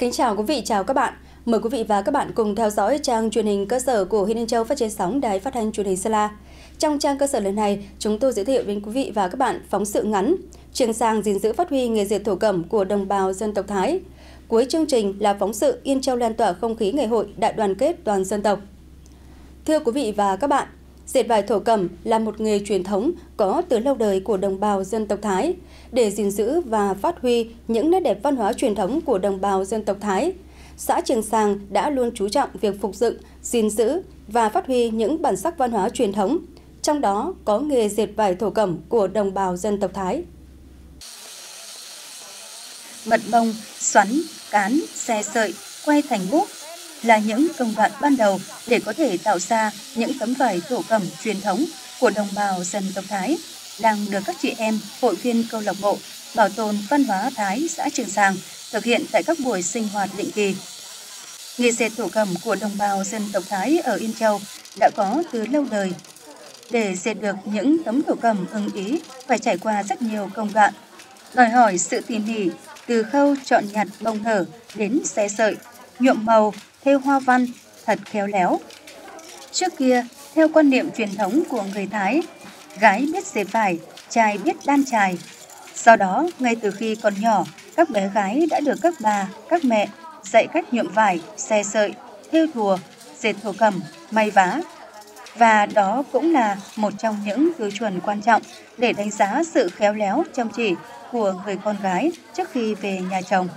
Kính chào quý vị, chào các bạn. Mời quý vị và các bạn cùng theo dõi trang truyền hình cơ sở của Yên Châu phát trên sóng Đài Phát thanh Truyền hình Sơn La. Trong trang cơ sở lần này, chúng tôi giới thiệu đến quý vị và các bạn phóng sự ngắn Trường Sàng gìn giữ phát huy nghề dệt thổ cẩm của đồng bào dân tộc Thái. Cuối chương trình là phóng sự Yên Châu lan tỏa không khí ngày hội đại đoàn kết toàn dân tộc. Thưa quý vị và các bạn, dệt vải thổ cẩm là một nghề truyền thống có từ lâu đời của đồng bào dân tộc Thái. Để gìn giữ và phát huy những nét đẹp văn hóa truyền thống của đồng bào dân tộc Thái, xã Trường Sàng đã luôn chú trọng việc phục dựng, gìn giữ và phát huy những bản sắc văn hóa truyền thống, trong đó có nghề dệt vải thổ cẩm của đồng bào dân tộc Thái. Bật bông, xoắn, cán, xe sợi, quay thành búp là những công đoạn ban đầu để có thể tạo ra những tấm vải thổ cẩm truyền thống của đồng bào dân tộc Thái, đang được các chị em hội viên câu lạc bộ bảo tồn văn hóa Thái xã Trường Sàng thực hiện tại các buổi sinh hoạt định kỳ. Nghề dệt thổ cẩm của đồng bào dân tộc Thái ở Yên Châu đã có từ lâu đời. Để dệt được những tấm thổ cẩm ưng ý phải trải qua rất nhiều công đoạn, đòi hỏi sự tỉ mỉ từ khâu chọn nhặt bông nở đến xẻ sợi, nhuộm màu, theo hoa văn thật khéo léo. Trước kia, theo quan niệm truyền thống của người Thái, gái biết dệt vải, trai biết đan chài. Do đó, ngay từ khi còn nhỏ, các bé gái đã được các bà, các mẹ dạy cách nhuộm vải, xẻ sợi, thêu thùa, dệt thổ cẩm, may vá. Và đó cũng là một trong những tiêu chuẩn quan trọng để đánh giá sự khéo léo chăm chỉ của người con gái trước khi về nhà chồng.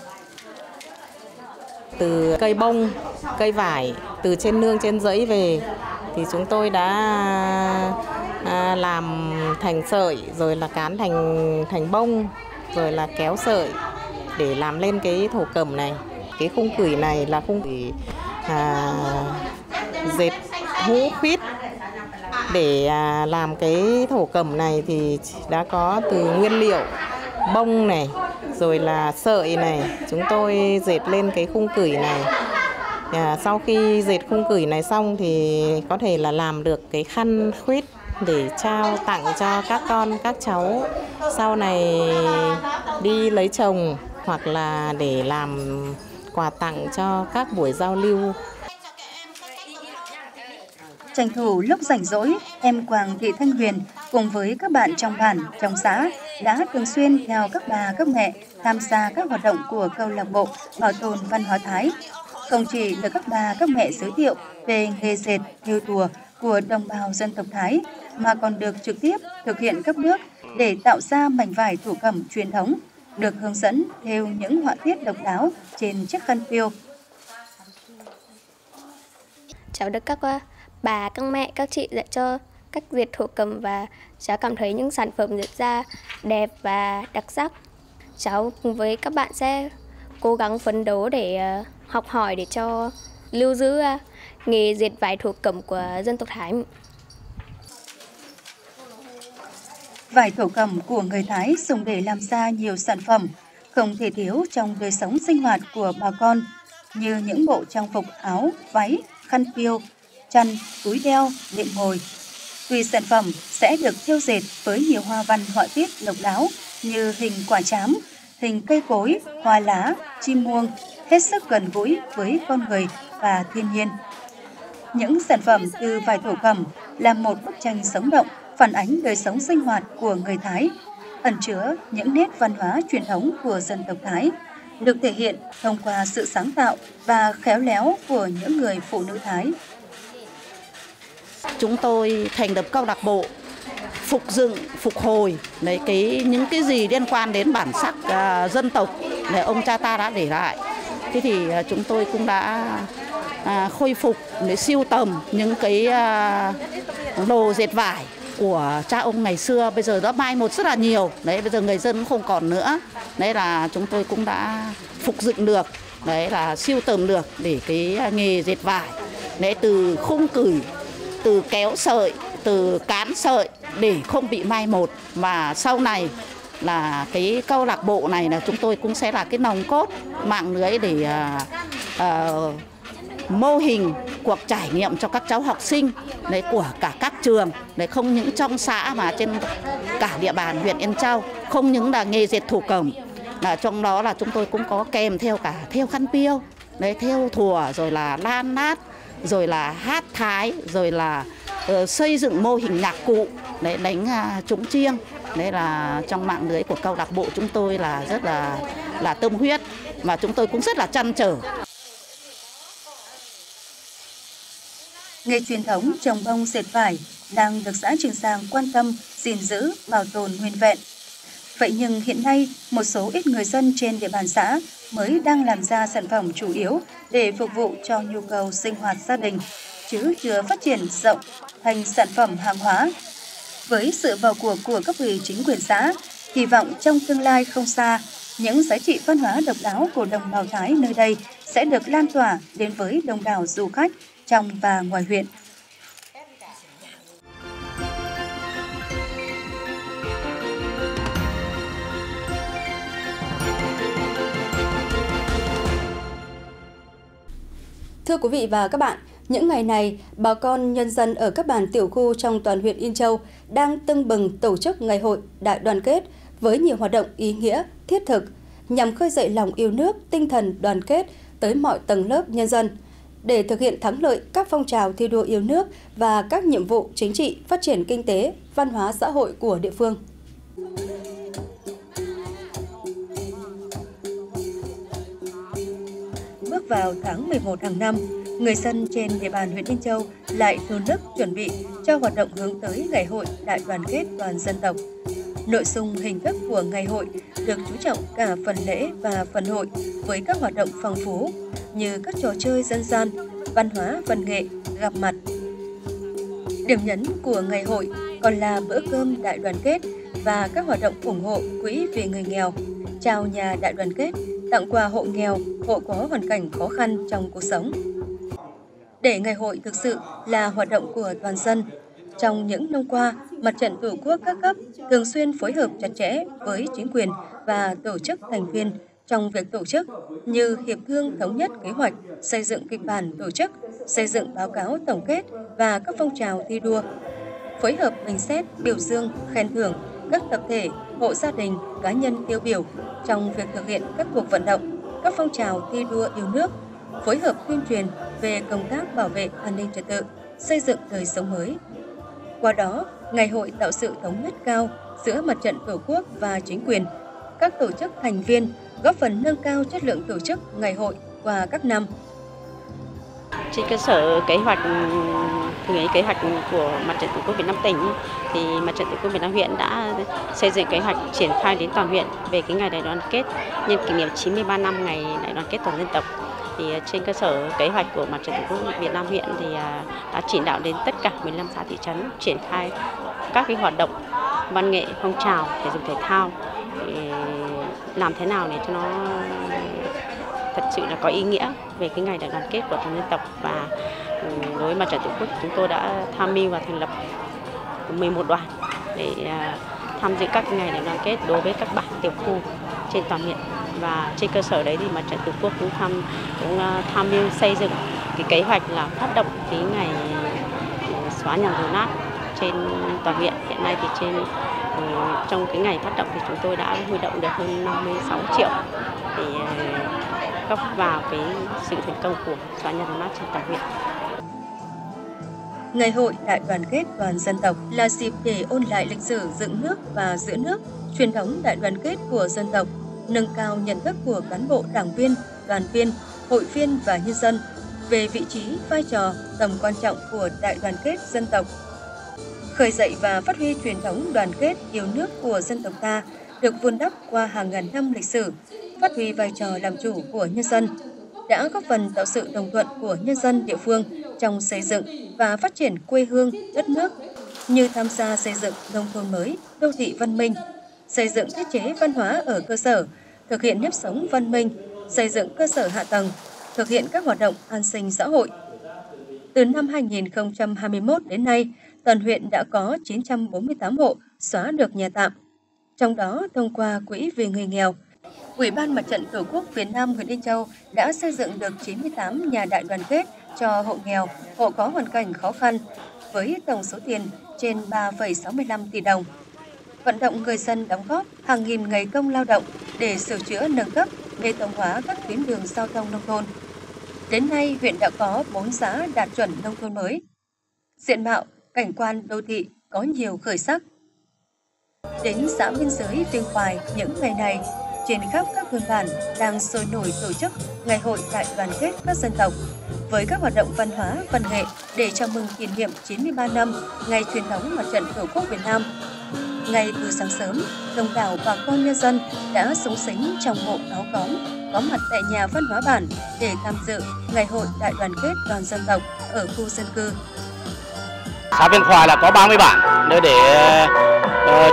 Từ cây bông, cây vải, từ trên nương trên giấy về thì chúng tôi đã làm thành sợi, rồi là cán thành bông, rồi là kéo sợi để làm lên cái thổ cẩm này. Cái khung cửi này là khung cửi dệt hũ khít. Để làm cái thổ cẩm này thì đã có từ nguyên liệu bông này, rồi là sợi này, chúng tôi dệt lên cái khung cửi này. Sau khi dệt khung cửi này xong thì có thể là làm được cái khăn khuyết để trao tặng cho các con, các cháu sau này đi lấy chồng, hoặc là để làm quà tặng cho các buổi giao lưu. Tranh thủ lúc rảnh rỗi, em Quàng Thị Thanh Huyền cùng với các bạn trong bản, trong xã đã thường xuyên theo các bà, các mẹ tham gia các hoạt động của câu lạc bộ bảo tồn văn hóa Thái. Không chỉ được các bà, các mẹ giới thiệu về nghề dệt, thêu thùa của đồng bào dân tộc Thái, mà còn được trực tiếp thực hiện các bước để tạo ra mảnh vải thổ cẩm truyền thống, được hướng dẫn theo những họa tiết độc đáo trên chiếc khăn piêu. Cháu được các bà, các mẹ, các chị dạy cho cách dệt thổ cẩm và cháu cảm thấy những sản phẩm dệt ra đẹp và đặc sắc. Cháu cùng với các bạn sẽ cố gắng phấn đấu để học hỏi để cho lưu giữ nghề dệt vải thổ cẩm của dân tộc Thái. Vải thổ cẩm của người Thái dùng để làm ra nhiều sản phẩm không thể thiếu trong đời sống sinh hoạt của bà con, như những bộ trang phục áo, váy, khăn piêu, chăn, túi đeo, đệm ngồi. Tùy sản phẩm sẽ được thêu dệt với nhiều hoa văn họa tiết độc đáo như hình quả trám, hình cây cối, hoa lá, chim muông, hết sức gần gũi với con người và thiên nhiên. Những sản phẩm từ vải thổ cẩm là một bức tranh sống động phản ánh đời sống sinh hoạt của người Thái, ẩn chứa những nét văn hóa truyền thống của dân tộc Thái, được thể hiện thông qua sự sáng tạo và khéo léo của những người phụ nữ Thái. Chúng tôi thành lập câu lạc bộ phục dựng, phục hồi lấy những cái gì liên quan đến bản sắc dân tộc để ông cha ta đã để lại. Thế thì chúng tôi cũng đã khôi phục để sưu tầm những cái đồ dệt vải của cha ông ngày xưa, bây giờ đã mai một rất là nhiều. Đấy, bây giờ người dân cũng không còn nữa. Đấy là chúng tôi cũng đã phục dựng được, đấy là sưu tầm được để cái nghề dệt vải. Đấy, từ khung cửi, từ kéo sợi, từ cán sợi để không bị mai một, mà sau này là cái câu lạc bộ này là chúng tôi cũng sẽ là cái nòng cốt mạng lưới để mô hình cuộc trải nghiệm cho các cháu học sinh đấy của cả các trường đấy, không những trong xã mà trên cả địa bàn huyện Yên Châu, không những là nghề dệt thổ cẩm Trong đó là chúng tôi cũng có kèm theo cả theo khăn piêu, theo thùa, rồi là lan nát, rồi là hát thái, rồi là xây dựng mô hình nhạc cụ, đánh trống chiêng. Đấy là trong mạng lưới của câu lạc bộ chúng tôi là rất là tâm huyết, mà chúng tôi cũng rất là trăn trở. Nghề truyền thống trồng bông dệt vải đang được xã Trường Sàng quan tâm, gìn giữ, bảo tồn nguyên vẹn. Vậy nhưng hiện nay, một số ít người dân trên địa bàn xã mới đang làm ra sản phẩm chủ yếu để phục vụ cho nhu cầu sinh hoạt gia đình, chứ chưa phát triển rộng thành sản phẩm hàng hóa. Với sự vào cuộc của cấp ủy chính quyền xã, hy vọng trong tương lai không xa, những giá trị văn hóa độc đáo của đồng bào Thái nơi đây sẽ được lan tỏa đến với đông đảo du khách trong và ngoài huyện. Thưa quý vị và các bạn, những ngày này, bà con nhân dân ở các bản tiểu khu trong toàn huyện Yên Châu đang tưng bừng tổ chức ngày hội đại đoàn kết với nhiều hoạt động ý nghĩa, thiết thực nhằm khơi dậy lòng yêu nước, tinh thần đoàn kết tới mọi tầng lớp nhân dân để thực hiện thắng lợi các phong trào thi đua yêu nước và các nhiệm vụ chính trị, phát triển kinh tế, văn hóa xã hội của địa phương. Bước vào tháng 11 hàng năm, người dân trên địa bàn huyện Yên Châu lại nô nức chuẩn bị cho hoạt động hướng tới ngày hội đại đoàn kết toàn dân tộc. Nội dung hình thức của ngày hội được chú trọng cả phần lễ và phần hội với các hoạt động phong phú như các trò chơi dân gian, văn hóa, văn nghệ, gặp mặt. Điểm nhấn của ngày hội còn là bữa cơm đại đoàn kết và các hoạt động ủng hộ quỹ vì người nghèo, chào nhà đại đoàn kết, tặng quà hộ nghèo, hộ có hoàn cảnh khó khăn trong cuộc sống. Để ngày hội thực sự là hoạt động của toàn dân, trong những năm qua, Mặt trận Tổ quốc các cấp thường xuyên phối hợp chặt chẽ với chính quyền và tổ chức thành viên trong việc tổ chức như hiệp thương thống nhất kế hoạch, xây dựng kịch bản tổ chức, xây dựng báo cáo tổng kết và các phong trào thi đua, phối hợp bình xét, biểu dương, khen thưởng các tập thể, hộ gia đình, cá nhân tiêu biểu trong việc thực hiện các cuộc vận động, các phong trào thi đua yêu nước, phối hợp tuyên truyền về công tác bảo vệ an ninh trật tự, xây dựng đời sống mới. Qua đó, ngày hội tạo sự thống nhất cao giữa Mặt trận Tổ quốc và chính quyền, các tổ chức thành viên, góp phần nâng cao chất lượng tổ chức ngày hội qua các năm. Trên cơ sở kế hoạch của Mặt trận Tổ quốc Việt Nam tỉnh thì Mặt trận Tổ quốc Việt Nam huyện đã xây dựng kế hoạch triển khai đến toàn huyện về cái ngày đại đoàn kết nhân kỷ niệm 93 năm ngày đại đoàn kết toàn dân tộc. Thì trên cơ sở kế hoạch của Mặt trận Tổ quốc Việt Nam huyện thì đã chỉ đạo đến tất cả 15 xã thị trấn triển khai các cái hoạt động văn nghệ, phong trào, thể dục thể thao để làm thế nào để cho nó thật sự là có ý nghĩa về cái ngày đại đoàn kết của toàn dân tộc. Và đối với Mặt trận Tổ quốc chúng tôi đã tham mưu và thành lập 11 đoàn để tham dự các ngày đại đoàn kết đối với các bản tiểu khu trên toàn huyện. Và trên cơ sở đấy thì Mặt trận Tổ quốc cũng tham mưu xây dựng cái kế hoạch là phát động cái ngày xóa nhà đổ nát trên toàn huyện. Hiện nay thì trong cái ngày phát động thì chúng tôi đã huy động được hơn 56 triệu để góp vào cái sự thành công của xóa nhà đổ nát trên toàn huyện. Ngày hội đại đoàn kết toàn dân tộc là dịp để ôn lại lịch sử dựng nước và giữ nước, truyền thống đại đoàn kết của dân tộc, nâng cao nhận thức của cán bộ, đảng viên, đoàn viên, hội viên và nhân dân về vị trí, vai trò, tầm quan trọng của đại đoàn kết dân tộc. Khởi dậy và phát huy truyền thống đoàn kết yêu nước của dân tộc ta được vun đắp qua hàng ngàn năm lịch sử, phát huy vai trò làm chủ của nhân dân, đã góp phần tạo sự đồng thuận của nhân dân địa phương trong xây dựng và phát triển quê hương, đất nước, như tham gia xây dựng nông thôn mới, đô thị văn minh, xây dựng thiết chế văn hóa ở cơ sở, thực hiện nếp sống văn minh, xây dựng cơ sở hạ tầng, thực hiện các hoạt động an sinh xã hội. Từ năm 2021 đến nay, toàn huyện đã có 948 hộ xóa được nhà tạm. Trong đó, thông qua Quỹ vì người nghèo, Ủy ban Mặt trận Tổ quốc Việt Nam huyện Yên Châu đã xây dựng được 98 nhà đại đoàn kết cho hộ nghèo, hộ có hoàn cảnh khó khăn, với tổng số tiền trên 3,65 tỷ đồng. vận động người dân đóng góp hàng nghìn ngày công lao động để sửa chữa nâng cấp, bê tông hóa các tuyến đường giao thông nông thôn. Đến nay, huyện đã có 4 xã đạt chuẩn nông thôn mới. Diện mạo, cảnh quan đô thị có nhiều khởi sắc. Đến xã biên giới Tuyên Hoài những ngày này, trên khắp các thôn bản đang sôi nổi tổ chức ngày hội đại đoàn kết các dân tộc với các hoạt động văn hóa, văn nghệ để chào mừng kỷ niệm 93 năm ngày truyền thống Mặt trận Tổ quốc Việt Nam. Ngay từ sáng sớm, đông đảo bà con nhân dân đã súng xính trong bộ áo cóng có mặt tại nhà văn hóa bản để tham dự ngày hội đại đoàn kết toàn dân tộc ở khu dân cư. Xã Yên Khòa là có 30 bản nơi để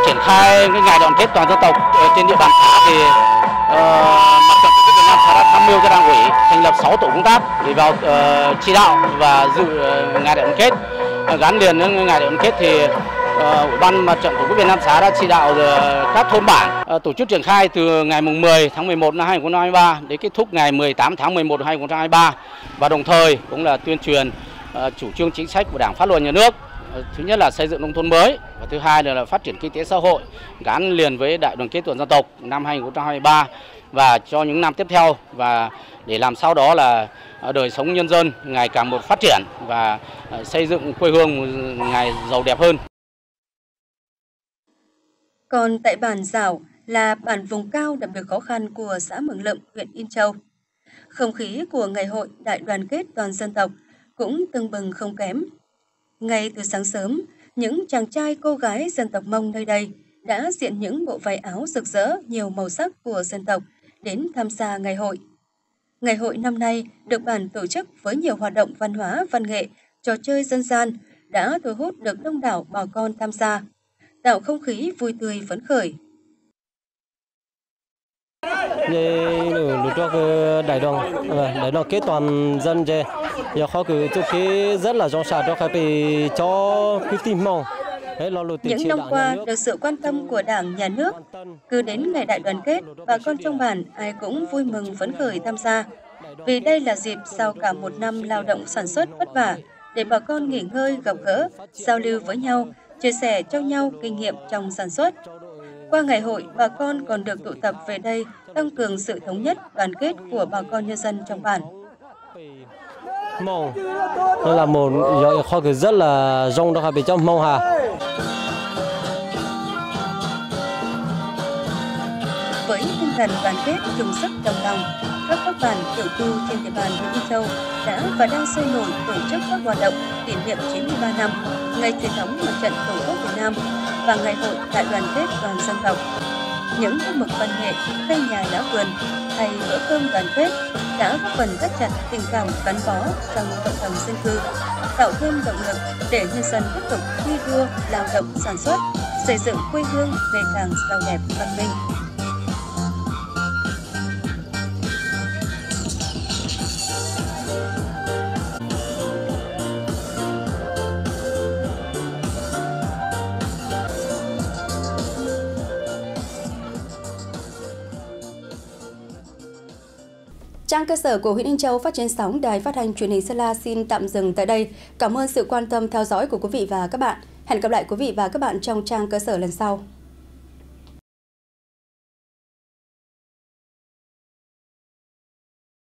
triển khai cái ngày đoàn kết toàn dân tộc trên địa bàn xã thì Mặt trận Tổ quốc Việt Nam xã đã tham mưu cho Đảng ủy thành lập 6 tổ công tác để vào chỉ đạo và dự ngày đại đoàn kết. Gắn liền với ngày đại đoàn kết thì Ủy ban Mặt trận Tổ quốc Việt Nam xã đã chỉ đạo các thôn bản tổ chức triển khai từ ngày 10 tháng 11 năm 2023 đến kết thúc ngày 18 tháng 11 năm 2023 và đồng thời cũng là tuyên truyền chủ trương chính sách của Đảng, pháp luật nhà nước. Thứ nhất là xây dựng nông thôn mới và thứ hai là phát triển kinh tế xã hội gắn liền với đại đoàn kết toàn dân tộc năm 2023 và cho những năm tiếp theo, và để làm sao đó là đời sống nhân dân ngày càng một phát triển và xây dựng quê hương ngày giàu đẹp hơn. Còn tại bản Giảo là bản vùng cao đặc biệt khó khăn của xã Mường Lệm, huyện Yên Châu. Không khí của ngày hội đại đoàn kết toàn dân tộc cũng tưng bừng không kém. Ngay từ sáng sớm, những chàng trai cô gái dân tộc Mông nơi đây đã diện những bộ váy áo rực rỡ nhiều màu sắc của dân tộc đến tham gia ngày hội. Ngày hội năm nay được bản tổ chức với nhiều hoạt động văn hóa, văn nghệ, trò chơi dân gian đã thu hút được đông đảo bà con tham gia, tạo không khí vui tươi phấn khởi. Đại đoàn kết toàn dân chứ, giờ khó cứ chụp cái rất là rõ ràng cho các bị cho cái tim mong. Những năm qua được sự quan tâm của Đảng, nhà nước, cứ đến ngày đại đoàn kết, bà con trong bản ai cũng vui mừng phấn khởi tham gia, vì đây là dịp sau cả một năm lao động sản xuất vất vả để bà con nghỉ ngơi, gặp gỡ, giao lưu với nhau, chia sẻ cho nhau kinh nghiệm trong sản xuất. Qua ngày hội, bà con còn được tụ tập về đây tăng cường sự thống nhất, đoàn kết của bà con nhân dân trong bản. Nó là một khó khăn rất là rong đó bị trong Mông Hà. Với tinh thần đoàn kết chung sức đồng lòng, các bản tiểu tu trên địa bàn huyện Yên Châu đã và đang sôi nổi tổ chức các hoạt động kỷ niệm 93 năm ngày truyền thống Mặt trận Tổ quốc Việt Nam và ngày hội đại đoàn kết toàn dân tộc. Những tiết mục văn nghệ, cây nhà lá vườn hay bữa cơm đoàn kết đã góp phần thắt chặt tình cảm gắn bó trong cộng đồng dân cư, tạo thêm động lực để nhân dân tiếp tục thi đua lao động sản xuất, xây dựng quê hương ngày càng giàu đẹp văn minh. Trang cơ sở của huyện Yên Châu phát trên sóng Đài Phát thanh Truyền hình Sơn La xin tạm dừng tại đây. Cảm ơn sự quan tâm theo dõi của quý vị và các bạn. Hẹn gặp lại quý vị và các bạn trong trang cơ sở lần sau.